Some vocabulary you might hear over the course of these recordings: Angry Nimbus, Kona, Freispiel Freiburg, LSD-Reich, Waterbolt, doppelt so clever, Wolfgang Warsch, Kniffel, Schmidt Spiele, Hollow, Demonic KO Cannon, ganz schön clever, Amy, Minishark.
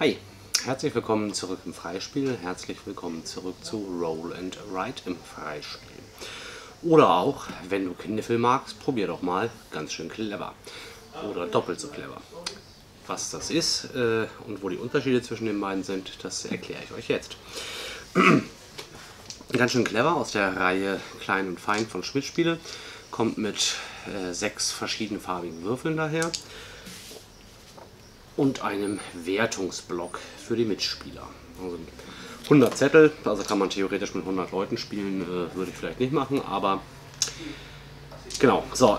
Hi, herzlich willkommen zurück im Freispiel, herzlich willkommen zurück zu Roll and Write im Freispiel. Oder auch, wenn du Kniffel magst, probier doch mal ganz schön clever oder doppelt so clever. Was das ist und wo die Unterschiede zwischen den beiden sind, das erkläre ich euch jetzt. Ganz schön clever aus der Reihe Klein und Fein von Schmidt Spiele kommt mit 6 verschiedenfarbigen Würfeln daher. Und einem Wertungsblock für die Mitspieler. Also 100 Zettel, also kann man theoretisch mit 100 Leuten spielen, würde ich vielleicht nicht machen, aber genau. So,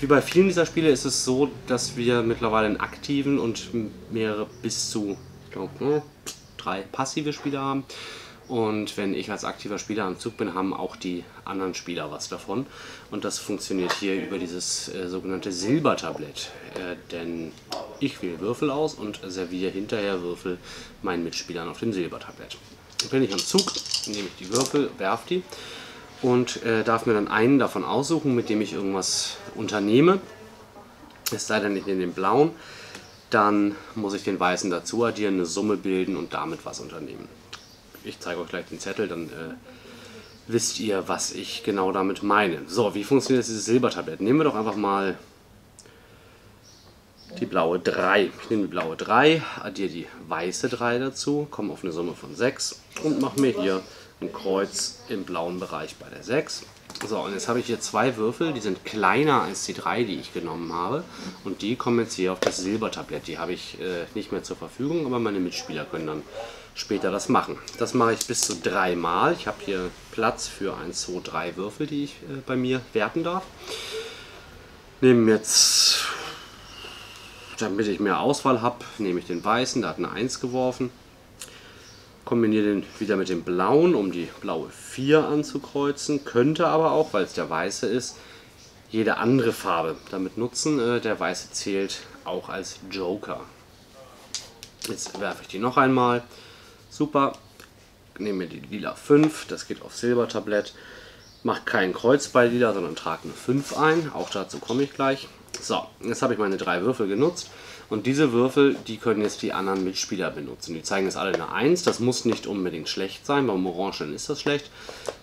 wie bei vielen dieser Spiele ist es so, dass wir mittlerweile einen aktiven und mehrere bis zu, ich glaube, 3 passive Spieler haben. Und wenn ich als aktiver Spieler am Zug bin, haben auch die anderen Spieler was davon. Und das funktioniert hier über dieses sogenannte Silbertablett. Denn ich wähle Würfel aus und serviere hinterher Würfel meinen Mitspielern auf dem Silbertablett. Bin ich am Zug, nehme ich die Würfel, werfe die und darf mir dann einen davon aussuchen, mit dem ich irgendwas unternehme. Es sei denn, ich nehme den blauen, dann muss ich den weißen dazu addieren, eine Summe bilden und damit was unternehmen. Ich zeige euch gleich den Zettel, dann wisst ihr, was ich genau damit meine. So, wie funktioniert dieses Silbertablett? Nehmen wir doch einfach mal die blaue 3. Ich nehme die blaue 3, addiere die weiße 3 dazu, komme auf eine Summe von 6 und mache mir hier ein Kreuz im blauen Bereich bei der 6. So, und jetzt habe ich hier 2 Würfel, die sind kleiner als die 3, die ich genommen habe. Und die kommen jetzt hier auf das Silbertablett. Die habe ich nicht mehr zur Verfügung, aber meine Mitspieler können dann später das machen. Das mache ich bis zu 3 Mal. Ich habe hier Platz für 1, 2, 3 Würfel, die ich bei mir werten darf. Nehmen jetzt, damit ich mehr Auswahl habe, nehme ich den weißen, da hat eine 1 geworfen. Kombiniere den wieder mit dem blauen, um die blaue 4 anzukreuzen. Könnte aber auch, weil es der weiße ist, jede andere Farbe damit nutzen. Der weiße zählt auch als Joker. Jetzt werfe ich die noch einmal. Super, nehme mir die lila 5, das geht auf Silbertablett, mache kein Kreuz bei lila, sondern trage eine 5 ein, auch dazu komme ich gleich. So, jetzt habe ich meine 3 Würfel genutzt und diese Würfel, die können jetzt die anderen Mitspieler benutzen. Die zeigen jetzt alle eine 1, das muss nicht unbedingt schlecht sein, beim Orangen ist das schlecht,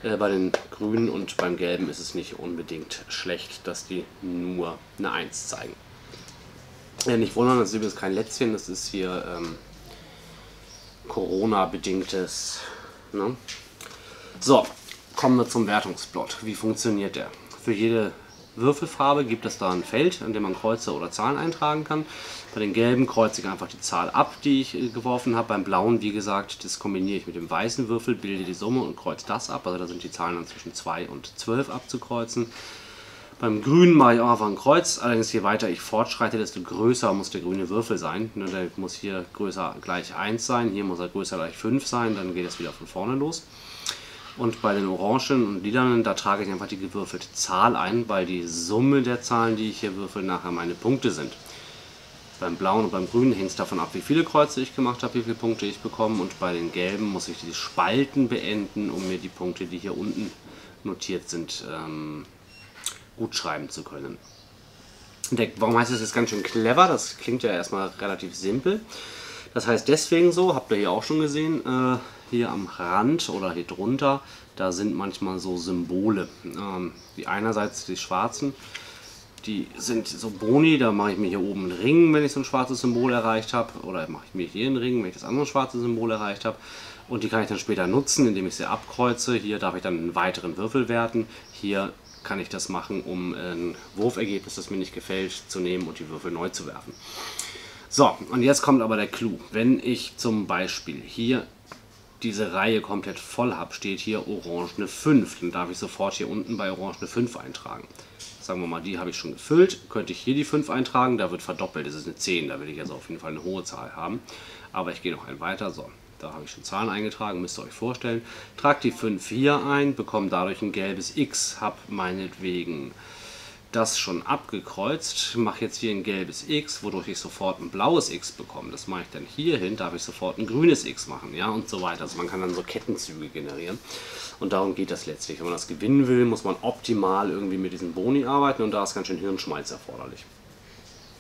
bei den Grünen und beim Gelben ist es nicht unbedingt schlecht, dass die nur eine 1 zeigen. Ja, nicht wundern, das ist übrigens kein Lätzchen, das ist hier Corona-bedingtes. Ne? So, kommen wir zum Wertungsplot. Wie funktioniert der? Für jede Würfelfarbe gibt es da ein Feld, in dem man Kreuze oder Zahlen eintragen kann. Bei den gelben kreuze ich einfach die Zahl ab, die ich geworfen habe. Beim blauen, wie gesagt, das kombiniere ich mit dem weißen Würfel, bilde die Summe und kreuze das ab. Also da sind die Zahlen dann zwischen 2 und 12 abzukreuzen. Beim Grünen mache ich auch einfach ein Kreuz, allerdings je weiter ich fortschreite, desto größer muss der grüne Würfel sein. Der muss hier größer gleich 1 sein, hier muss er größer gleich 5 sein, dann geht es wieder von vorne los. Und bei den Orangen und Lilanen, da trage ich einfach die gewürfelte Zahl ein, weil die Summe der Zahlen, die ich hier würfel, nachher meine Punkte sind. Beim Blauen und beim Grünen hängt es davon ab, wie viele Kreuze ich gemacht habe, wie viele Punkte ich bekomme. Und bei den Gelben muss ich die Spalten beenden, um mir die Punkte, die hier unten notiert sind, gut schreiben zu können. Warum heißt es jetzt ganz schön clever? Das klingt ja erstmal relativ simpel. Das heißt deswegen so, habt ihr hier auch schon gesehen, hier am Rand oder hier drunter, da sind manchmal so Symbole. Die einerseits die schwarzen, die sind so Boni, da mache ich mir hier oben einen Ring, wenn ich so ein schwarzes Symbol erreicht habe, oder mache ich mir hier einen Ring, wenn ich das andere schwarze Symbol erreicht habe. Und die kann ich dann später nutzen, indem ich sie abkreuze. Hier darf ich dann einen weiteren Würfel werten. Hier kann ich das machen, um ein Wurfergebnis, das mir nicht gefällt, zu nehmen und die Würfel neu zu werfen. So, und jetzt kommt aber der Clou. Wenn ich zum Beispiel hier diese Reihe komplett voll habe, steht hier orangene 5. Dann darf ich sofort hier unten bei orangene 5 eintragen. Sagen wir mal, die habe ich schon gefüllt. Könnte ich hier die 5 eintragen, da wird verdoppelt. Das ist eine 10, da will ich jetzt also auf jeden Fall eine hohe Zahl haben. Aber ich gehe noch einen weiter. So, da habe ich schon Zahlen eingetragen, müsst ihr euch vorstellen. Tragt die 5 hier ein, bekomme dadurch ein gelbes X, habe meinetwegen das schon abgekreuzt, mache jetzt hier ein gelbes X, wodurch ich sofort ein blaues X bekomme. Das mache ich dann hier hin, darf ich sofort ein grünes X machen, ja, und so weiter. Also man kann dann so Kettenzüge generieren und darum geht das letztlich. Wenn man das gewinnen will, muss man optimal irgendwie mit diesen Boni arbeiten und da ist ganz schön Hirnschmalz erforderlich.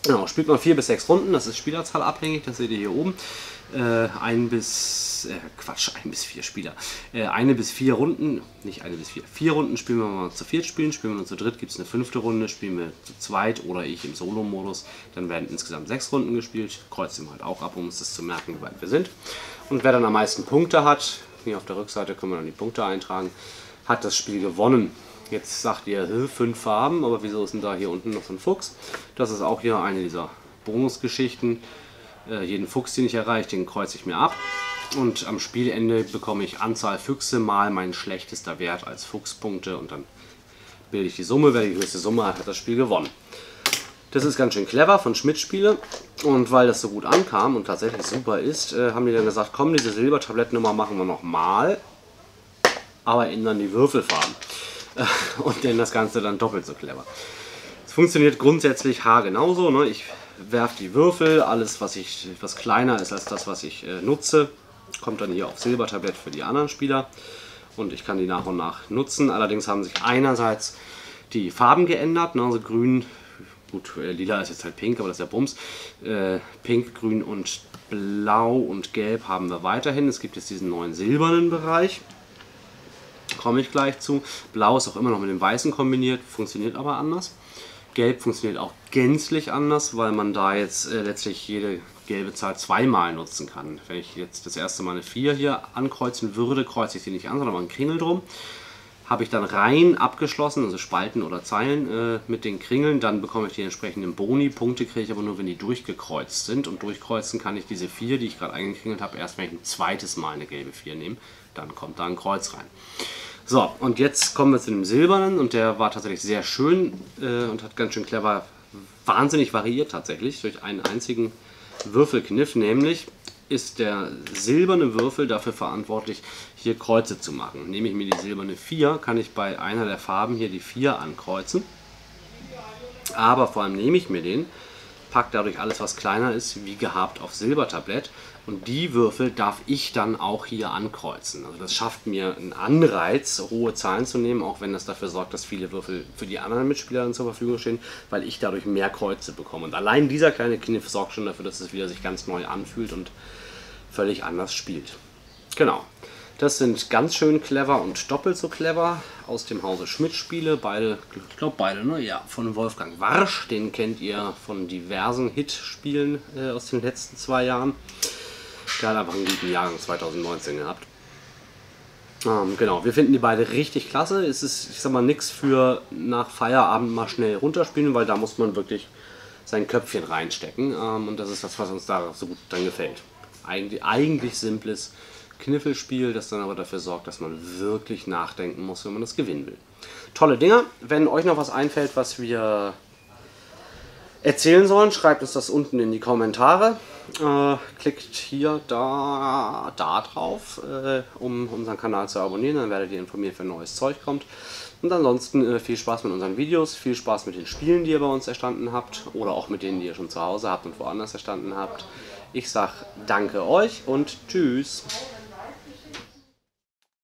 Genau, spielt man 4 bis 6 Runden, das ist Spielerzahl abhängig, das seht ihr hier oben. 1 bis 4 Spieler. 1 bis 4 Runden, nicht 1 bis 4. 4 Runden spielen wir, wenn wir zu viert spielen, spielen wir nur zu dritt, gibt es eine 5. Runde, spielen wir zu zweit oder ich im Solo-Modus. Dann werden insgesamt 6 Runden gespielt, kreuzen wir halt auch ab, um uns das zu merken, wie weit wir sind. Und wer dann am meisten Punkte hat, hier auf der Rückseite können wir dann die Punkte eintragen, hat das Spiel gewonnen. Jetzt sagt ihr, 5 Farben, aber wieso ist denn da hier unten noch so ein Fuchs? Das ist auch hier eine dieser Bonusgeschichten. Jeden Fuchs, den ich erreiche, den kreuze ich mir ab. Und am Spielende bekomme ich Anzahl Füchse mal mein schlechtester Wert als Fuchspunkte. Und dann bilde ich die Summe. Wer die höchste Summe hat, hat das Spiel gewonnen. Das ist ganz schön clever von Schmidt Spiele. Und weil das so gut ankam und tatsächlich super ist, haben die dann gesagt, komm, diese Silbertablettennummer machen wir nochmal. Aber ändern die Würfelfarben. Und denn das Ganze dann doppelt so clever. Es funktioniert grundsätzlich haargenauso. Ne? Ich werfe die Würfel, alles was kleiner ist als das, was ich nutze, kommt dann hier auf Silbertablett für die anderen Spieler. Und ich kann die nach und nach nutzen. Allerdings haben sich einerseits die Farben geändert. Ne? Also grün, gut, lila ist jetzt halt pink, aber das ist ja Bums. Pink, grün und blau und gelb haben wir weiterhin. Es gibt jetzt diesen neuen silbernen Bereich. Komme ich gleich zu. Blau ist auch immer noch mit dem Weißen kombiniert, funktioniert aber anders. Gelb funktioniert auch gänzlich anders, weil man da jetzt letztlich jede gelbe Zahl zweimal nutzen kann. Wenn ich jetzt das erste Mal eine 4 hier ankreuzen würde, kreuze ich sie nicht an, sondern mache einen Kringel drum. Habe ich dann rein abgeschlossen, also Spalten oder Zeilen mit den Kringeln, dann bekomme ich die entsprechenden Boni. Punkte kriege ich aber nur, wenn die durchgekreuzt sind. Und durchkreuzen kann ich diese 4, die ich gerade eingekringelt habe, erst wenn ich ein zweites Mal eine gelbe 4 nehme. Dann kommt da ein Kreuz rein. So, und jetzt kommen wir zu dem silbernen und der war tatsächlich sehr schön und hat ganz schön clever, wahnsinnig variiert tatsächlich durch einen einzigen Würfelkniff, nämlich ist der silberne Würfel dafür verantwortlich, hier Kreuze zu machen. Nehme ich mir die silberne 4, kann ich bei einer der Farben hier die 4 ankreuzen, aber vor allem nehme ich mir den, packe dadurch alles, was kleiner ist, wie gehabt auf Silbertablett. Und die Würfel darf ich dann auch hier ankreuzen. Also das schafft mir einen Anreiz, hohe Zahlen zu nehmen, auch wenn das dafür sorgt, dass viele Würfel für die anderen Mitspieler dann zur Verfügung stehen, weil ich dadurch mehr Kreuze bekomme. Und allein dieser kleine Kniff sorgt schon dafür, dass es wieder sich ganz neu anfühlt und völlig anders spielt. Genau. Das sind ganz schön clever und doppelt so clever aus dem Hause Schmidt Spiele. Beide, ich glaube beide, ne? Ja, von Wolfgang Warsch. Den kennt ihr von diversen Hitspielen aus den letzten 2 Jahren. Der hat einfach einen guten Jahrgang 2019 gehabt. Genau, wir finden die beide richtig klasse. Es ist, ich sag mal, nichts für nach Feierabend mal schnell runterspielen, weil da muss man wirklich sein Köpfchen reinstecken. Und das ist das, was uns da so gut dann gefällt. Eigentlich simples Kniffelspiel, das dann aber dafür sorgt, dass man wirklich nachdenken muss, wenn man das gewinnen will. Tolle Dinger. Wenn euch noch was einfällt, was wir erzählen sollen, schreibt uns das unten in die Kommentare. Klickt hier da drauf, um unseren Kanal zu abonnieren, dann werdet ihr informiert, wenn neues Zeug kommt. Und ansonsten viel Spaß mit unseren Videos, viel Spaß mit den Spielen, die ihr bei uns erstanden habt oder auch mit denen, die ihr schon zu Hause habt und woanders erstanden habt. Ich sag danke euch und tschüss!